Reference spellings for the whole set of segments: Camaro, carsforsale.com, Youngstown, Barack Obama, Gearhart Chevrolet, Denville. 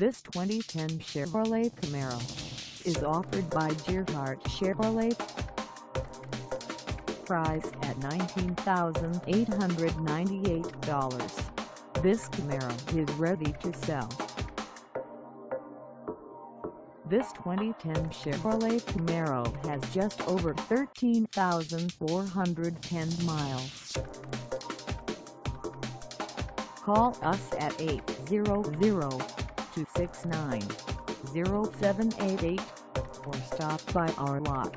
This 2010 Chevrolet Camaro is offered by Gearhart Chevrolet. Priced at $19,898, this Camaro is ready to sell. This 2010 Chevrolet Camaro has just over 13,410 miles. Call us at 800-269-0788 or stop by our lot.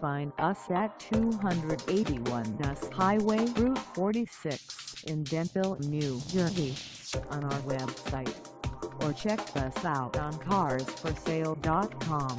Find us at 281 West Highway Route 46 in Denville, New Jersey, on our website, or check us out on carsforsale.com.